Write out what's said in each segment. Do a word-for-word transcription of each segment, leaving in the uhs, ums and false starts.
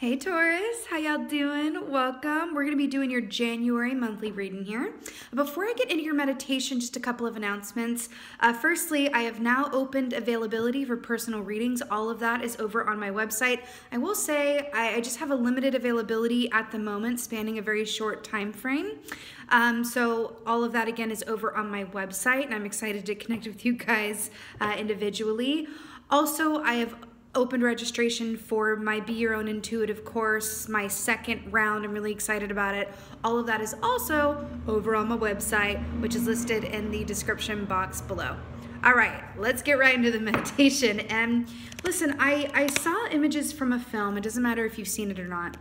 Hey Taurus, how y'all doing? Welcome. We're going to be doing your January monthly reading here. Before I get into your meditation, just a couple of announcements. Uh, firstly, I have now opened availability for personal readings. All of that is over on my website. I will say I, I just have a limited availability at the moment, spanning a very short time frame. Um, so all of that again is over on my website, and I'm excited to connect with you guys uh, individually. Also, I have opened registration for my Be Your Own Intuitive course, my second round. I'm really excited about it. All of that is also over on my website, which is listed in the description box below. All right, let's get right into the meditation. And listen, I, I saw images from a film. It doesn't matter if you've seen it or not.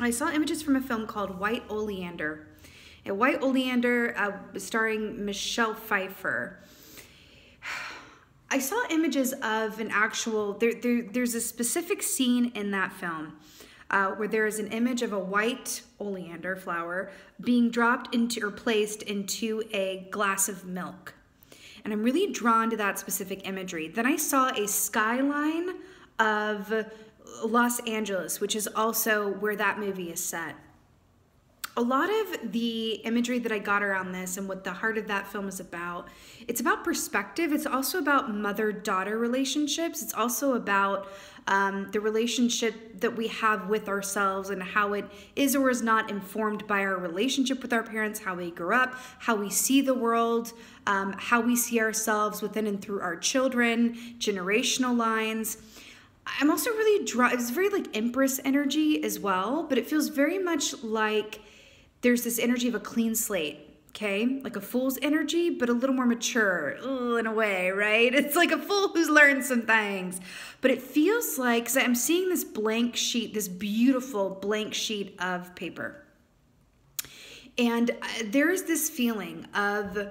I saw images from a film called White Oleander. A White Oleander uh, starring Michelle Pfeiffer. I saw images of an actual, there, there, there's a specific scene in that film uh, where there is an image of a white oleander flower being dropped into or placed into a glass of milk. And I'm really drawn to that specific imagery. Then I saw a skyline of Los Angeles, which is also where that movie is set. A lot of the imagery that I got around this and what the heart of that film is about, it's about perspective. It's also about mother-daughter relationships. It's also about um, the relationship that we have with ourselves and how it is or is not informed by our relationship with our parents, how we grew up, how we see the world, um, how we see ourselves within and through our children, generational lines. I'm also really drawn, it's very like Empress energy as well, but it feels very much like there's this energy of a clean slate, okay? Like a fool's energy, but a little more mature, ooh, in a way, right? It's like a fool who's learned some things. But it feels like, because I'm seeing this blank sheet, this beautiful blank sheet of paper. And there is this feeling of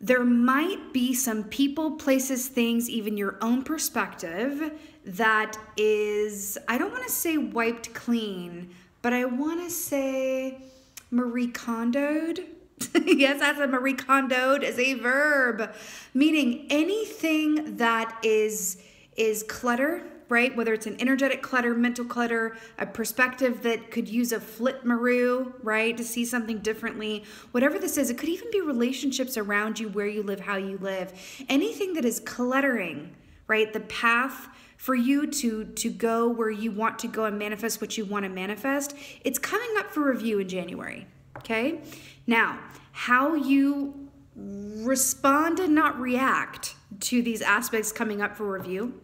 there might be some people, places, things, even your own perspective that is, I don't want to say wiped clean, but I want to say Marie Kondo'd. Yes, that's a Marie Kondo'd as a verb, meaning anything that is is clutter, right? Whether it's an energetic clutter, mental clutter, a perspective that could use a flip maru, right? To see something differently, whatever this is, it could even be relationships around you, where you live, how you live, anything that is cluttering, right? The path for you to, to go where you want to go and manifest what you want to manifest, it's coming up for review in January, okay? Now, how you respond and not react to these aspects coming up for review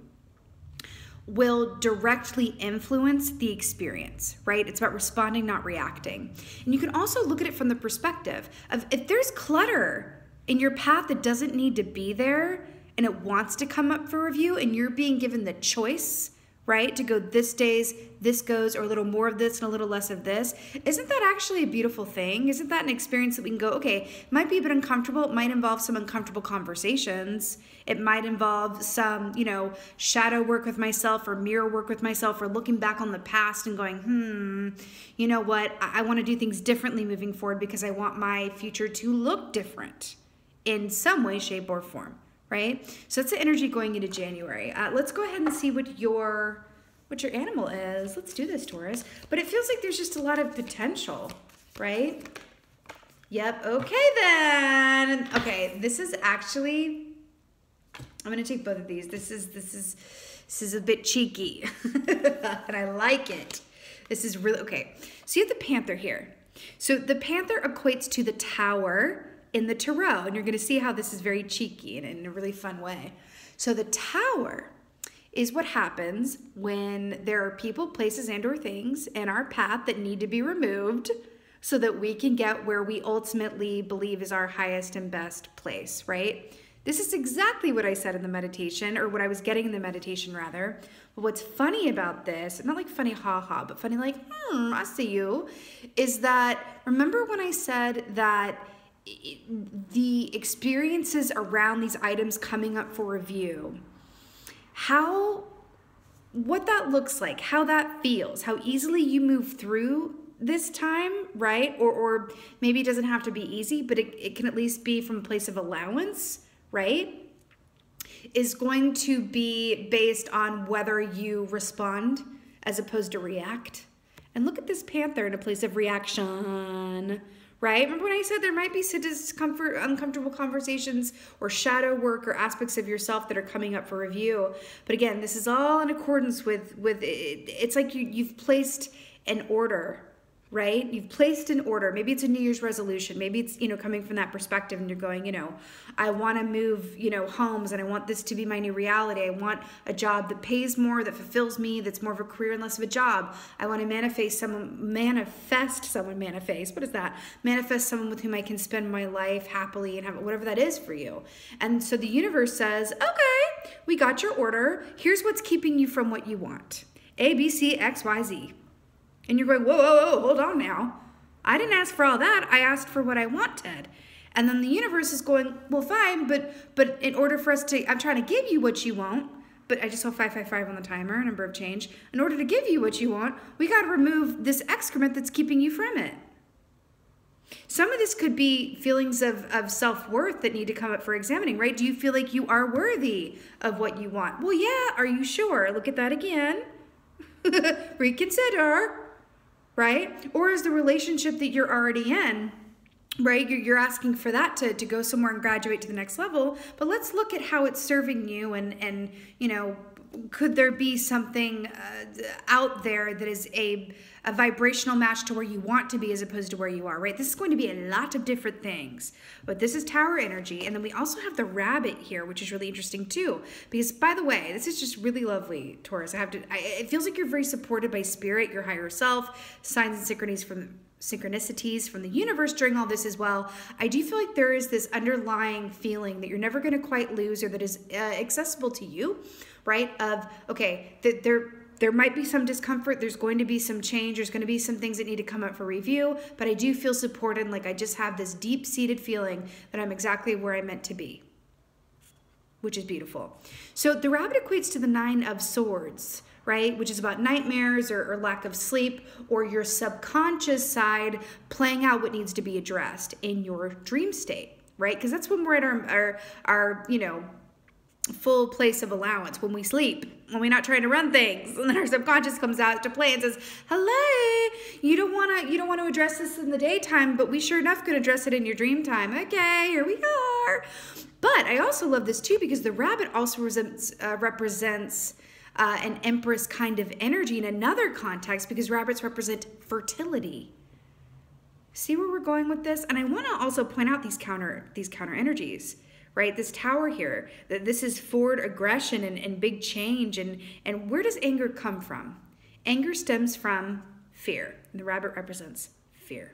will directly influence the experience, right? It's about responding, not reacting. And you can also look at it from the perspective of if there's clutter in your path that doesn't need to be there, and it wants to come up for review, and you're being given the choice, right, to go this days, this goes, or a little more of this and a little less of this, isn't that actually a beautiful thing? Isn't that an experience that we can go, okay, it might be a bit uncomfortable, it might involve some uncomfortable conversations, it might involve some, you know, shadow work with myself or mirror work with myself or looking back on the past and going, hmm, you know what, I, I want to do things differently moving forward because I want my future to look different in some way, shape, or form. Right? So that's the energy going into January. Uh, let's go ahead and see what your what your animal is. Let's do this, Taurus. But it feels like there's just a lot of potential, right? Yep. Okay, then. Okay, this is actually, I'm going to take both of these. This is this is this is a bit cheeky. And I like it. This is really okay. So you have the panther here. So the panther equates to the tower in the tarot, and you're going to see how this is very cheeky and in a really fun way. So the tower is what happens when there are people, places, and or things in our path that need to be removed so that we can get where we ultimately believe is our highest and best place, right? This is exactly what I said in the meditation, or what I was getting in the meditation rather. But what's funny about this, not like funny ha-ha, but funny like, hmm, I see you, is that, remember when I said that the experiences around these items coming up for review, how, what that looks like, how that feels, how easily you move through this time, right? Or, or maybe it doesn't have to be easy, but it, it can at least be from a place of allowance, right? Is going to be based on whether you respond as opposed to react. And look at this panther in a place of reaction, right? Remember when I said there might be discomfort, uncomfortable conversations or shadow work or aspects of yourself that are coming up for review. But again, this is all in accordance with, with it, it's like you, you've placed an order, right? You've placed an order. Maybe it's a New Year's resolution. Maybe it's, you know, coming from that perspective and you're going, you know, I want to move, you know, homes and I want this to be my new reality. I want a job that pays more, that fulfills me, that's more of a career and less of a job. I want to manifest someone, manifest someone, manifest, what is that? Manifest someone with whom I can spend my life happily and have whatever that is for you. And so the universe says, okay, we got your order. Here's what's keeping you from what you want. A, B, C, X, Y, Z. And you're going, whoa, whoa, whoa, hold on now. I didn't ask for all that. I asked for what I wanted. And then the universe is going, well, fine, but but in order for us to, I'm trying to give you what you want, but I just saw five five five on the timer, number of change. In order to give you what you want, we got to remove this excrement that's keeping you from it. Some of this could be feelings of, of self-worth that need to come up for examining, right? Do you feel like you are worthy of what you want? Well, yeah, are you sure? Look at that again. Reconsider. Right? Or is the relationship that you're already in, right? You're, you're asking for that to, to go somewhere and graduate to the next level, but let's look at how it's serving you and, and you know, could there be something uh, out there that is a, a vibrational match to where you want to be as opposed to where you are, right? This is going to be a lot of different things, but this is tower energy. And then we also have the rabbit here, which is really interesting too, because by the way, this is just really lovely, Taurus. I have to, I, it feels like you're very supported by spirit, your higher self, signs and synchronicities from synchronicities from the universe during all this as well. I do feel like there is this underlying feeling that you're never going to quite lose or that is uh, accessible to you, right? Of, okay, that there, there might be some discomfort. There's going to be some change. There's going to be some things that need to come up for review, but I do feel supported. And like, I just have this deep seated feeling that I'm exactly where I meant to be, which is beautiful. So the rabbit equates to the Nine of Swords, right? Which is about nightmares or, or lack of sleep or your subconscious side playing out what needs to be addressed in your dream state, right? Because that's when we're at our, our, our, you know, full place of allowance, when we sleep, when we're not trying to run things, and then our subconscious comes out to play and says, hello, you don't want to you don't want to address this in the daytime, but we sure enough could address it in your dream time. Okay, here we are. But I also love this too, because the rabbit also represents, uh, represents uh, an empress kind of energy in another context, because rabbits represent fertility. See where we're going with this? And I want to also point out these counter these counter energies. Right, this tower here, that this is forward aggression and, and big change. And, and where does anger come from? Anger stems from fear. And the rabbit represents fear.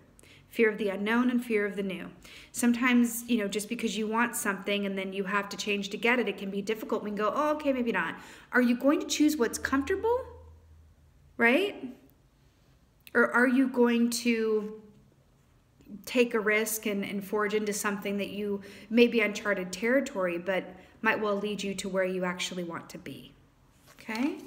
Fear of the unknown and fear of the new. Sometimes, you know, just because you want something and then you have to change to get it, it can be difficult. We can go, oh, okay, maybe not. Are you going to choose what's comfortable, right? Or are you going to take a risk and, and forge into something that you may be uncharted territory, but might well lead you to where you actually want to be, okay?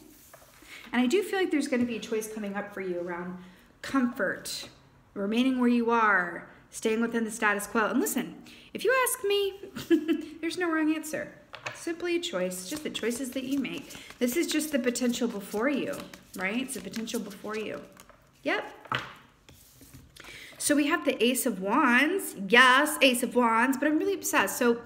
And I do feel like there's going to be a choice coming up for you around comfort, remaining where you are, staying within the status quo. And listen, if you ask me, there's no wrong answer. Simply a choice, just the choices that you make. This is just the potential before you, right? It's the potential before you. Yep. So we have the Ace of Wands. Yes, Ace of Wands, but I'm really obsessed. So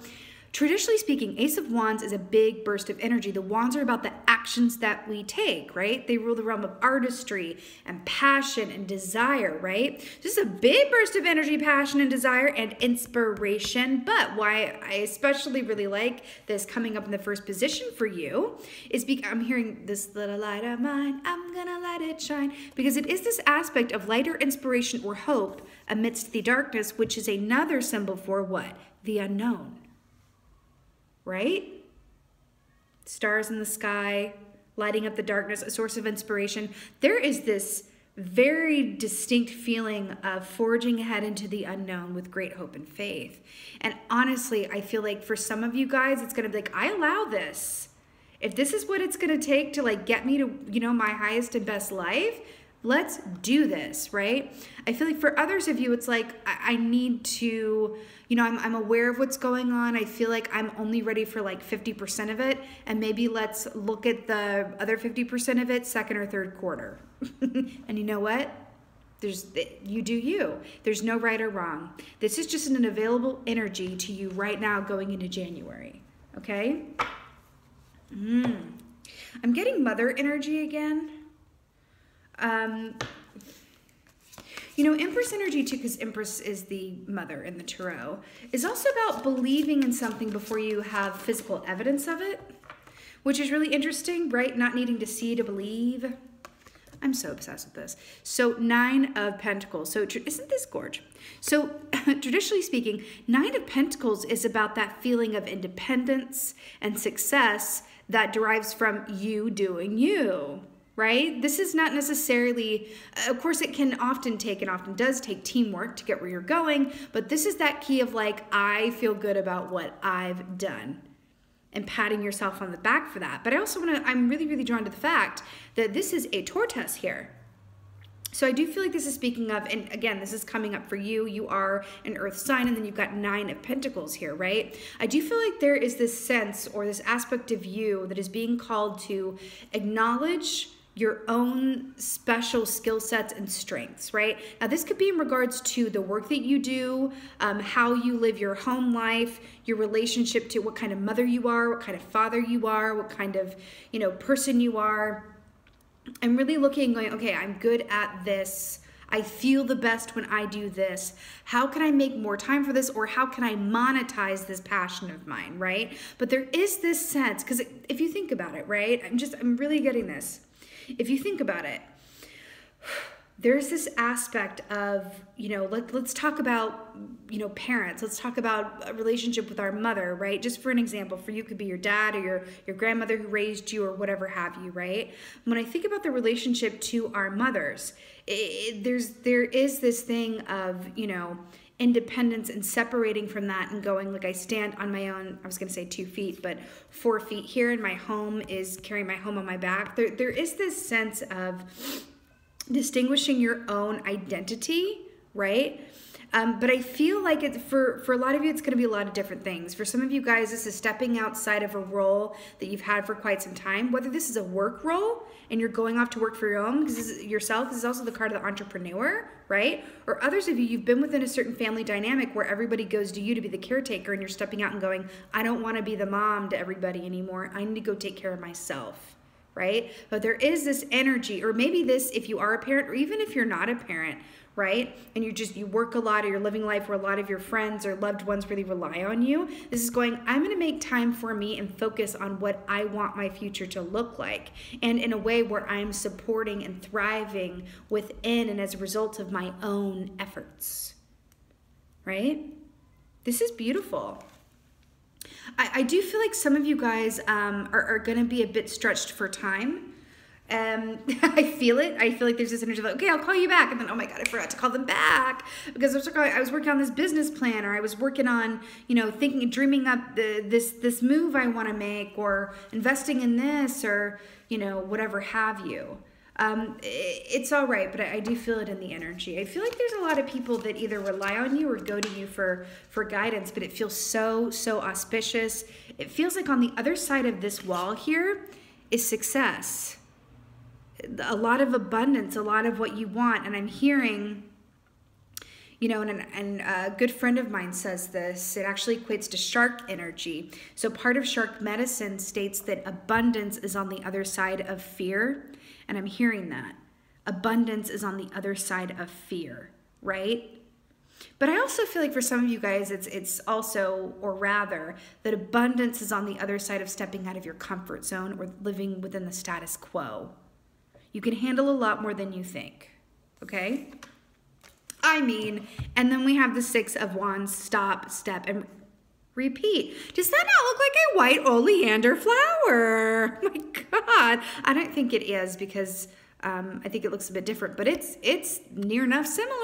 traditionally speaking, Ace of Wands is a big burst of energy. The wands are about the actions that we take, right? They rule the realm of artistry and passion and desire, right? This is a big burst of energy, passion and desire and inspiration. But why I especially really like this coming up in the first position for you is because I'm hearing this little light of mine, I'm gonna let it shine, because it is this aspect of light or inspiration or hope amidst the darkness, which is another symbol for what? The unknown. Right? Stars in the sky, lighting up the darkness, a source of inspiration. There is this very distinct feeling of forging ahead into the unknown with great hope and faith. And honestly, I feel like for some of you guys, it's going to be like, I allow this. If this is what it's going to take to like get me to, you know, my highest and best life, Let's do this, right? I feel like for others of you, it's like, I, I need to, you know, I'm, I'm aware of what's going on. I feel like I'm only ready for like fifty percent of it. And maybe let's look at the other fifty percent of it second or third quarter. And you know what? There's, you do you. There's no right or wrong. This is just an available energy to you right now going into January, okay? Mm. I'm getting mother energy again. Um, you know, Empress energy too, because Empress is the mother in the Tarot, is also about believing in something before you have physical evidence of it, which is really interesting, right? Not needing to see to believe. I'm so obsessed with this. So Nine of Pentacles. So isn't this gorgeous? So traditionally speaking, Nine of Pentacles is about that feeling of independence and success that derives from you doing you. Right? This is not necessarily, of course it can often take and often does take teamwork to get where you're going, but this is that key of like, I feel good about what I've done and patting yourself on the back for that. But I also want to, I'm really, really drawn to the fact that this is a tortoise here. So I do feel like this is speaking of, and again, this is coming up for you. You are an earth sign, and then you've got Nine of Pentacles here, right? I do feel like there is this sense or this aspect of you that is being called to acknowledge your own special skill sets and strengths, right? Now this could be in regards to the work that you do, um, how you live your home life, your relationship to what kind of mother you are, what kind of father you are, what kind of, you know, person you are. I'm really looking and going, okay, I'm good at this. I feel the best when I do this. How can I make more time for this? Or how can I monetize this passion of mine, right? But there is this sense, because if you think about it, right? I'm just, I'm really getting this. If you think about it, there's this aspect of, you know, let, let's talk about, you know, parents. Let's talk about a relationship with our mother, right? Just for an example, for you could be your dad or your, your grandmother who raised you or whatever have you, right? When I think about the relationship to our mothers, it, it, there's, there is this thing of, you know, independence and separating from that and going, like, I stand on my own, I was going to say two feet, but four feet here, and my home is carrying my home on my back. There, there is this sense of distinguishing your own identity, right? Um, but I feel like it's for, for a lot of you, it's going to be a lot of different things. For some of you guys, this is stepping outside of a role that you've had for quite some time, whether this is a work role and you're going off to work for your own, because this is yourself, this is also the card of the entrepreneur, right? Or others of you, you've been within a certain family dynamic where everybody goes to you to be the caretaker, and you're stepping out and going, I don't want to be the mom to everybody anymore. I need to go take care of myself. Right? But there is this energy, or maybe this, if you are a parent, or even if you're not a parent, right? And you just, you work a lot, or you're living life where a lot of your friends or loved ones really rely on you. This is going, I'm going to make time for me and focus on what I want my future to look like. And in a way where I'm supporting and thriving within and as a result of my own efforts, right? This is beautiful. I, I do feel like some of you guys um, are, are going to be a bit stretched for time. Um, I feel it. I feel like there's this energy of like, okay, I'll call you back. And then, oh my God, I forgot to call them back because I was, I was working on this business plan, or I was working on, you know, thinking, dreaming up the, this, this move I want to make, or investing in this, or, you know, whatever have you. Um, it, it's all right, but I, I do feel it in the energy. I feel like there's a lot of people that either rely on you or go to you for, for guidance, but it feels so, so auspicious. It feels like on the other side of this wall here is success, a lot of abundance, a lot of what you want. And I'm hearing, you know, and, and a good friend of mine says this, it actually equates to shark energy. So part of shark medicine states that abundance is on the other side of fear. And I'm hearing that. Abundance is on the other side of fear, right? But I also feel like for some of you guys, it's, it's also, or rather, that abundance is on the other side of stepping out of your comfort zone or living within the status quo. You can handle a lot more than you think, okay? I mean, and then we have the Six of Wands, stop, step, and repeat. Does that not look like a white oleander flower? My God. I don't think it is, because um, I think it looks a bit different, but it's, it's near enough similar,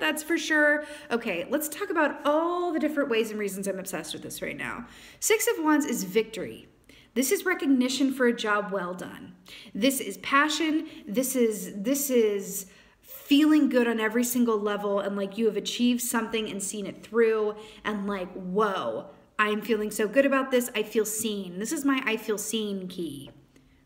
that's for sure. Okay, let's talk about all the different ways and reasons I'm obsessed with this right now. Six of Wands is victory. This is recognition for a job well done. This is passion. This is, this is feeling good on every single level, and like you have achieved something and seen it through, and like, whoa, I'm feeling so good about this. I feel seen. This is my I feel seen key,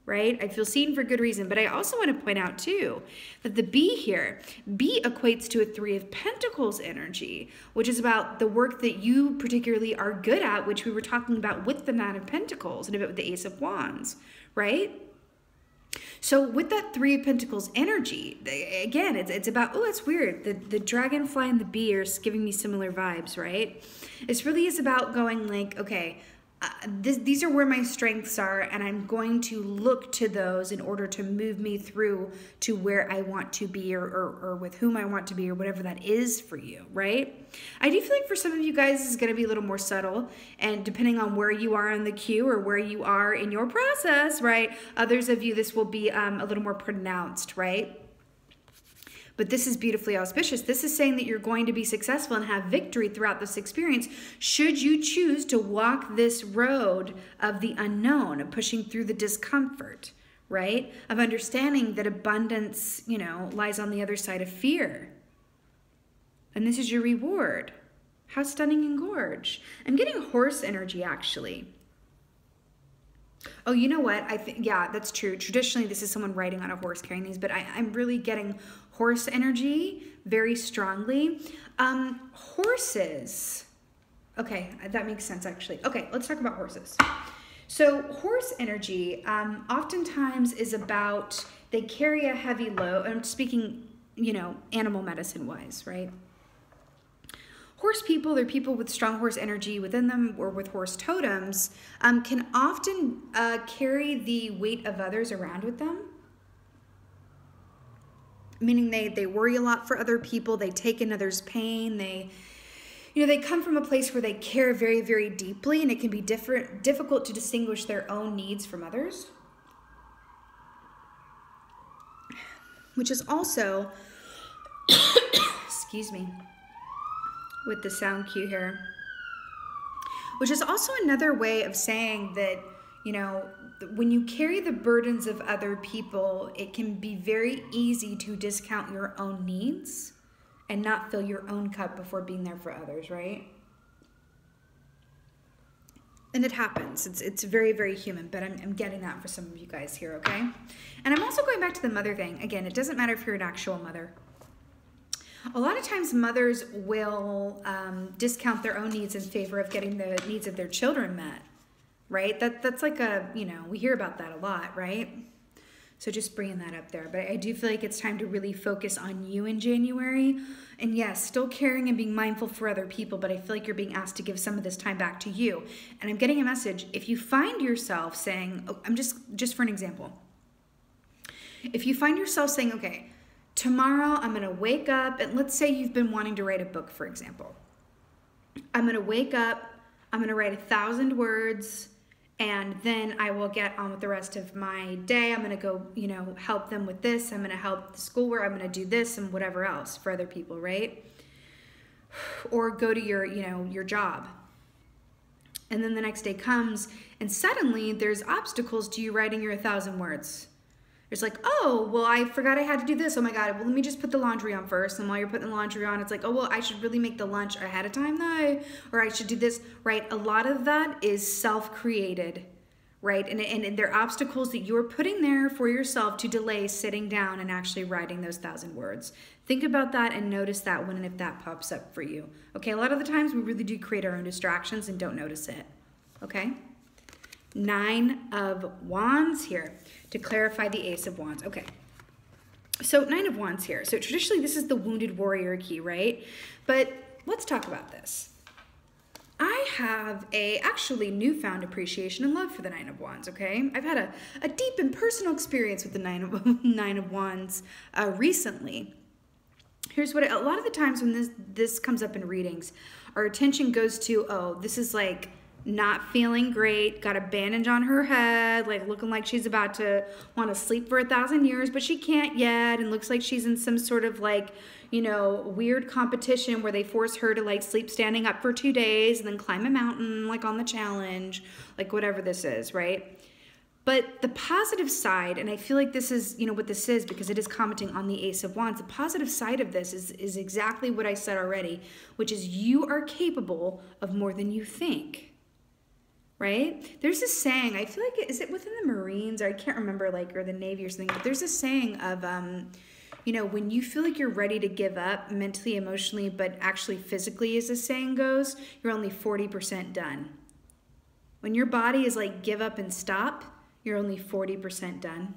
right? I feel seen for good reason. But I also want to point out too that the B here, B equates to a Three of Pentacles energy, which is about the work that you particularly are good at, which we were talking about with the Nine of Pentacles and a bit with the Ace of Wands, right? So with that Three of Pentacles energy, again, it's, it's about, oh, that's weird. The, the dragonfly and the bee are giving me similar vibes, right? It really is about going like, okay, uh, this, these are where my strengths are, and I'm going to look to those in order to move me through to where I want to be, or, or, or with whom I want to be, or whatever that is for you, right? I do feel like for some of you guys, it's going to be a little more subtle, and depending on where you are in the queue or where you are in your process, right? Others of you, this will be um, a little more pronounced, right? But this is beautifully auspicious. This is saying that you're going to be successful and have victory throughout this experience should you choose to walk this road of the unknown, of pushing through the discomfort, right? Of understanding that abundance, you know, lies on the other side of fear. And this is your reward. How stunning and gorge. I'm getting horse energy, actually. Oh, you know what? I think, yeah, that's true. Traditionally, this is someone riding on a horse carrying these, but I, I'm really getting horse energy very strongly. Um, horses. Okay, that makes sense, actually. Okay, let's talk about horses. So horse energy um, oftentimes is about, they carry a heavy load. I'm speaking, you know, animal medicine-wise, right? Horse people, they're people with strong horse energy within them, or with horse totems, um, can often uh, carry the weight of others around with them. Meaning they, they worry a lot for other people, they take in others' pain, they, you know, they come from a place where they care very, very deeply, and it can be different, difficult to distinguish their own needs from others. Which is also, excuse me, with the sound cue here, which is also another way of saying that, you know, when you carry the burdens of other people, it can be very easy to discount your own needs and not fill your own cup before being there for others, right? And it happens. It's, it's very, very human, but I'm, I'm getting that for some of you guys here, okay? And I'm also going back to the mother thing. Again, it doesn't matter if you're an actual mother. A lot of times mothers will um, discount their own needs in favor of getting the needs of their children met, right? That, that's like a, you know, we hear about that a lot, right? So just bringing that up there. But I do feel like it's time to really focus on you in January. And yes, still caring and being mindful for other people, but I feel like you're being asked to give some of this time back to you. And I'm getting a message. If you find yourself saying, oh, I'm just, just for an example, if you find yourself saying, okay, tomorrow I'm going to wake up, and let's say you've been wanting to write a book, for example. I'm going to wake up, I'm going to write a thousand words, and then I will get on with the rest of my day. I'm going to go, you know, help them with this. I'm going to help the schoolwork. I'm going to do this and whatever else for other people, right? Or go to your, you know, your job. And then the next day comes, and suddenly there's obstacles to you writing your thousand words. It's like, oh, well, I forgot I had to do this. Oh my God, well, let me just put the laundry on first. And while you're putting the laundry on, it's like, oh, well, I should really make the lunch ahead of time though, or I should do this, right? A lot of that is self-created, right? And, and, and there are obstacles that you're putting there for yourself to delay sitting down and actually writing those thousand words. Think about that and notice that when and if that pops up for you. Okay, a lot of the times we really do create our own distractions and don't notice it, okay? Nine of Wands here to clarify the Ace of Wands. Okay, so Nine of Wands here. So traditionally this is the wounded warrior key, right? But let's talk about this. I have a actually newfound appreciation and love for the Nine of Wands, okay? I've had a, a deep and personal experience with the Nine of, Nine of Wands uh, recently. Here's what, I, a lot of the times when this, this comes up in readings, our attention goes to, oh, this is like not feeling great, got a bandage on her head, like looking like she's about to want to sleep for a thousand years, but she can't yet, and looks like she's in some sort of like, you know, weird competition where they force her to like sleep standing up for two days and then climb a mountain, like on the challenge, like whatever this is, right? But the positive side, and I feel like this is, you know, what this is because it is commenting on the Ace of Wands, the positive side of this is, is exactly what I said already, which is you are capable of more than you think. Right? There's this saying, I feel like, is it within the Marines, or I can't remember, like, or the Navy or something, but there's a saying of, um, you know, when you feel like you're ready to give up mentally, emotionally, but actually physically, as the saying goes, you're only forty percent done. When your body is like, give up and stop, you're only forty percent done.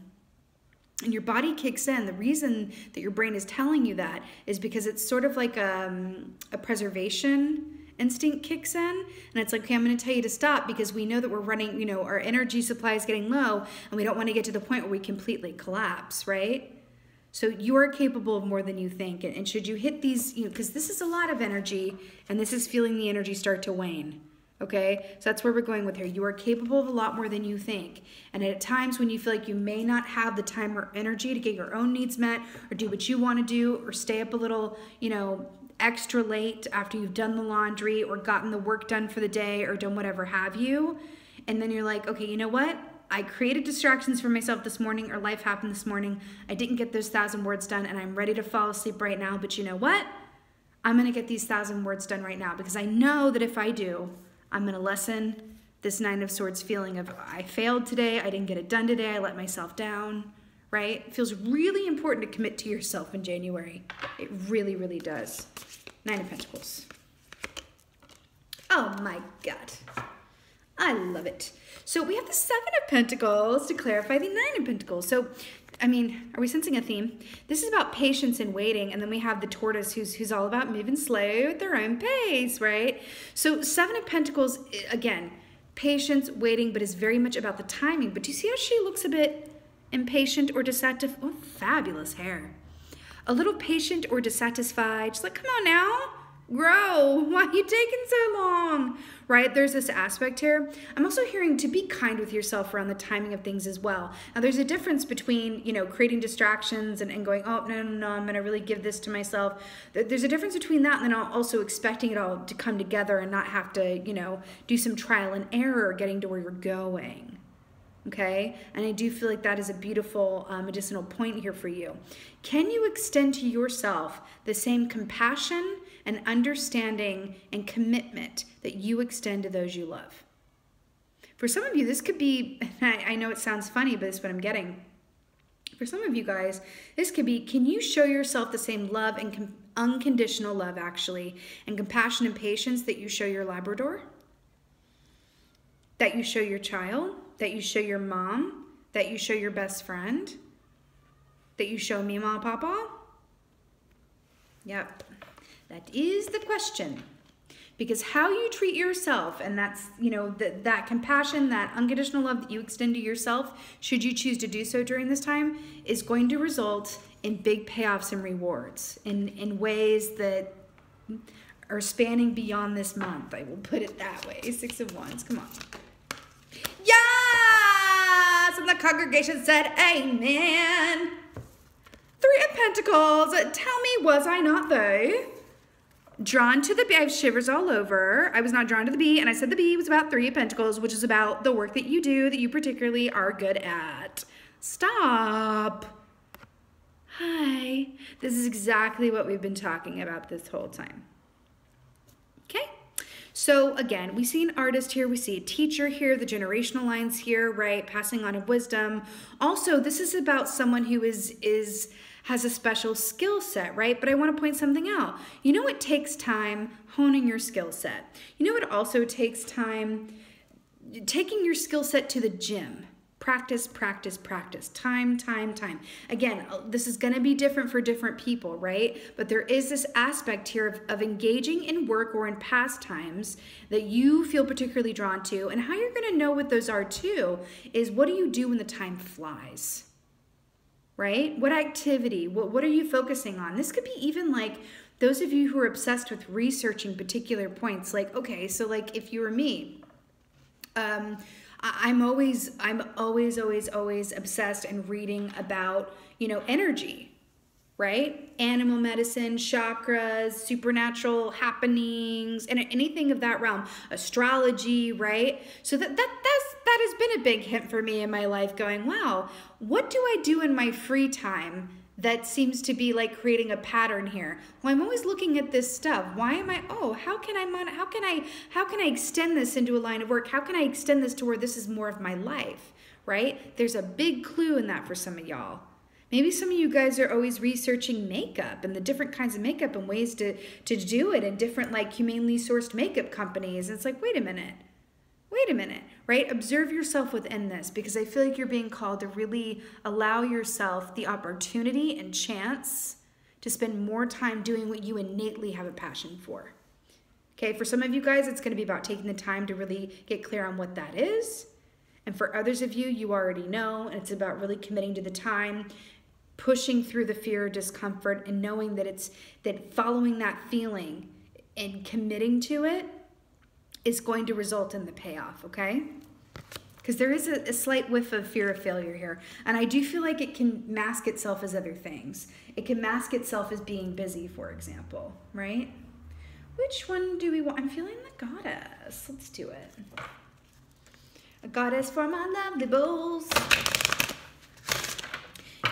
And your body kicks in. The reason that your brain is telling you that is because it's sort of like um, a preservation instinct kicks in, and it's like, okay, I'm going to tell you to stop because we know that we're running, you know, our energy supply is getting low and we don't want to get to the point where we completely collapse, right? So you are capable of more than you think. And should you hit these, you know, because this is a lot of energy and this is feeling the energy start to wane, okay? So that's where we're going with here. You are capable of a lot more than you think. And at times when you feel like you may not have the time or energy to get your own needs met or do what you want to do or stay up a little, you know, extra late after you've done the laundry or gotten the work done for the day or done whatever have you, and then you're like, okay, you know what, I created distractions for myself this morning, or life happened this morning, I didn't get those thousand words done, and I'm ready to fall asleep right now, but you know what, I'm gonna get these thousand words done right now because I know that if I do, I'm gonna lessen this Nine of Swords feeling of I failed today, I didn't get it done today, I let myself down, right? It feels really important to commit to yourself in January. It really, really does. Nine of Pentacles. Oh my God. I love it. So we have the Seven of Pentacles to clarify the Nine of Pentacles. So, I mean, are we sensing a theme? This is about patience and waiting. And then we have the Tortoise who's, who's all about moving slow at their own pace, right? So Seven of Pentacles, again, patience, waiting, but is very much about the timing. But do you see how she looks a bit impatient or dissatisfied? Oh, fabulous hair. A little patient or dissatisfied. She's like, come on now, grow. Why are you taking so long? Right? There's this aspect here. I'm also hearing to be kind with yourself around the timing of things as well. Now, there's a difference between, you know, creating distractions and, and going, oh, no, no, no, I'm going to really give this to myself. There's a difference between that and then also expecting it all to come together and not have to, you know, do some trial and error getting to where you're going. Okay, and I do feel like that is a beautiful um, medicinal point here for you. Can you extend to yourself the same compassion and understanding and commitment that you extend to those you love? For some of you, this could be, I know it sounds funny, but it's what I'm getting. For some of you guys, this could be, can you show yourself the same love and unconditional love, actually, and compassion and patience that you show your Labrador? That you show your child? That you show your mom, that you show your best friend, that you show me, mom, papa? Yep, that is the question. Because how you treat yourself, and that's, you know, the, that compassion, that unconditional love that you extend to yourself, should you choose to do so during this time, is going to result in big payoffs and rewards in, in ways that are spanning beyond this month. I will put it that way. Six of Wands, come on. Yes! And the congregation said, amen. Three of Pentacles. Tell me, was I not, though? Drawn to the bee. I have shivers all over. I was not drawn to the bee, and I said the bee was about Three of Pentacles, which is about the work that you do that you particularly are good at. Stop. Hi. This is exactly what we've been talking about this whole time. So again, we see an artist here, we see a teacher here, the generational lines here, right? Passing on of wisdom. Also, this is about someone who is, is has a special skill set, right? But I want to point something out. You know, it takes time honing your skill set. You know, it also takes time taking your skill set to the gym. Practice, practice, practice. Time, time, time. Again, this is going to be different for different people, right? But there is this aspect here of, of engaging in work or in pastimes that you feel particularly drawn to. And how you're going to know what those are too is what do you do when the time flies, right? What activity? What, what are you focusing on? This could be even like those of you who are obsessed with researching particular points. Like, okay, so like if you were me, Um, I'm always, I'm always, always, always obsessed and reading about, you know, energy, right? Animal medicine, chakras, supernatural happenings, and anything of that realm, astrology, right? So that, that, that's, that has been a big hint for me in my life, going, wow, what do I do in my free time that seems to be like creating a pattern here? Well, I'm always looking at this stuff. Why am I, oh, how can I, mon how can I, how can I extend this into a line of work? How can I extend this to where this is more of my life, right? There's a big clue in that for some of y'all. Maybe some of you guys are always researching makeup and the different kinds of makeup and ways to, to do it, and different like humanely sourced makeup companies. And it's like, wait a minute, wait a minute, right? Observe yourself within this, because I feel like you're being called to really allow yourself the opportunity and chance to spend more time doing what you innately have a passion for. Okay, for some of you guys, it's gonna be about taking the time to really get clear on what that is. And for others of you, you already know, and it's about really committing to the time, pushing through the fear or discomfort, and knowing that it's, that following that feeling and committing to it is going to result in the payoff, okay? Because there is a, a slight whiff of fear of failure here. And I do feel like it can mask itself as other things. It can mask itself as being busy, for example, right? Which one do we want? I'm feeling the goddess. Let's do it. A goddess for my lovely bowls.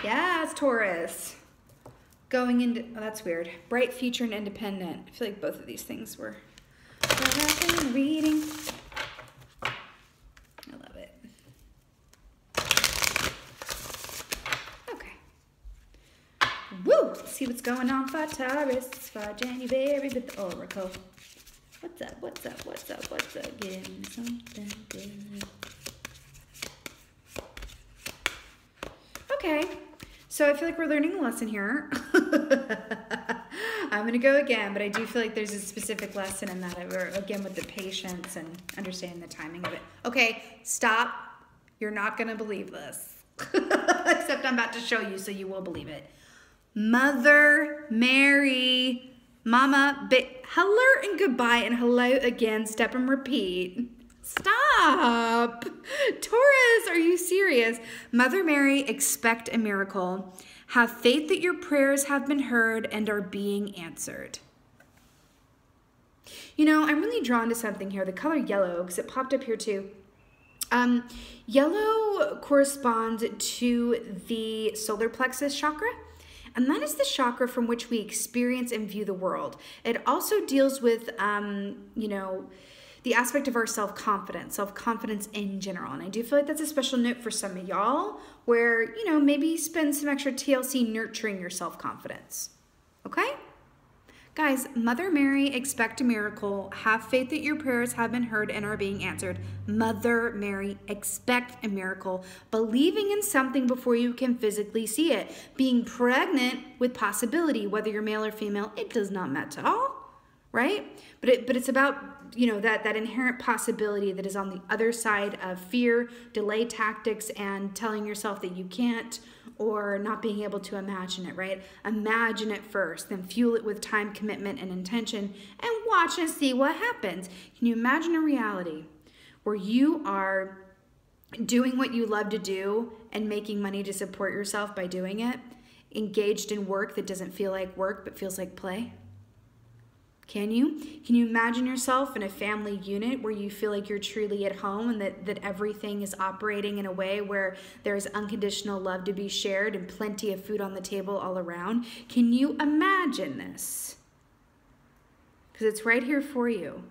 Yes, Taurus. Going into, oh, that's weird. Bright future and independent. I feel like both of these things were what I've been reading. I love it. Okay. Woo! Let's see what's going on for Taurus for January with the Oracle. What's up? What's up? What's up? What's up? Give me something good. Okay. So I feel like we're learning a lesson here. I'm gonna go again, but I do feel like there's a specific lesson in that, again, with the patience and understanding the timing of it. Okay, stop. You're not gonna believe this. Except I'm about to show you, so you will believe it. Mother Mary, Mama, but hello and goodbye, and hello again, step and repeat. Stop. Taurus, are you serious? Mother Mary, expect a miracle. Have faith that your prayers have been heard and are being answered. You know, I'm really drawn to something here, the color yellow, because it popped up here too. Um, yellow corresponds to the solar plexus chakra, and that is the chakra from which we experience and view the world. It also deals with, um, you know, the aspect of our self-confidence, self-confidence in general. And I do feel like that's a special note for some of y'all, where, you know, maybe spend some extra T L C nurturing your self-confidence, okay? Guys, Mother Mary, expect a miracle. Have faith that your prayers have been heard and are being answered. Mother Mary, expect a miracle. Believing in something before you can physically see it. Being pregnant with possibility, whether you're male or female, it does not matter at all, right? But it, but it's about, you know, that, that inherent possibility that is on the other side of fear, delay tactics, and telling yourself that you can't, or not being able to imagine it, right? Imagine it first, then fuel it with time, commitment, and intention, and watch and see what happens. Can you imagine a reality where you are doing what you love to do and making money to support yourself by doing it, engaged in work that doesn't feel like work but feels like play? Can you? Can you imagine yourself in a family unit where you feel like you're truly at home, and that, that everything is operating in a way where there's unconditional love to be shared and plenty of food on the table all around? Can you imagine this? Because it's right here for you.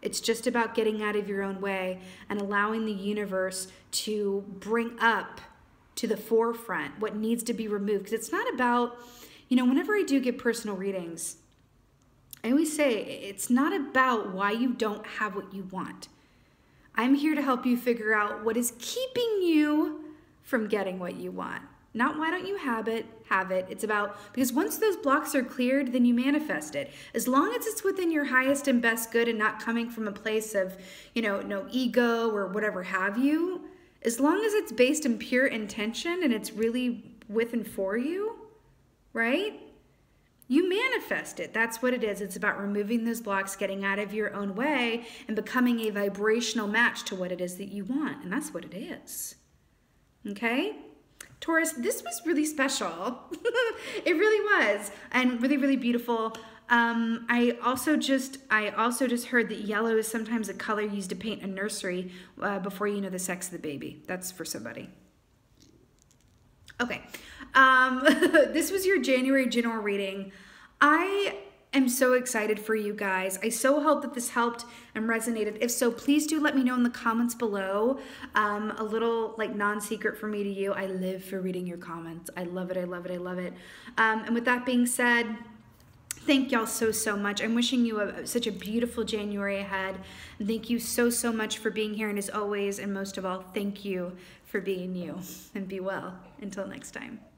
It's just about getting out of your own way and allowing the universe to bring up to the forefront what needs to be removed. Because it's not about, you know, whenever I do give personal readings, I always say, it's not about why you don't have what you want. I'm here to help you figure out what is keeping you from getting what you want. Not why don't you have it, have it. It's about, because once those blocks are cleared, then you manifest it. As long as it's within your highest and best good and not coming from a place of, you know, no ego or whatever have you, as long as it's based in pure intention and it's really with and for you, right? You manifest it. That's what it is. It's about removing those blocks, getting out of your own way, and becoming a vibrational match to what it is that you want. And that's what it is. Okay? Taurus, this was really special. It really was. And really, really beautiful. Um, I also just I also just heard that yellow is sometimes a color used to paint a nursery uh, before you know the sex of the baby. That's for somebody. Okay. Um, this was your January general reading. I am so excited for you guys. I so hope that this helped and resonated. If so, please do let me know in the comments below. Um, a little like non-secret from me to you. I live for reading your comments. I love it. I love it. I love it. Um, and with that being said, thank y'all so, so much. I'm wishing you a, such a beautiful January ahead. And thank you so, so much for being here. And as always, and most of all, thank you for being you. And be well. Until next time.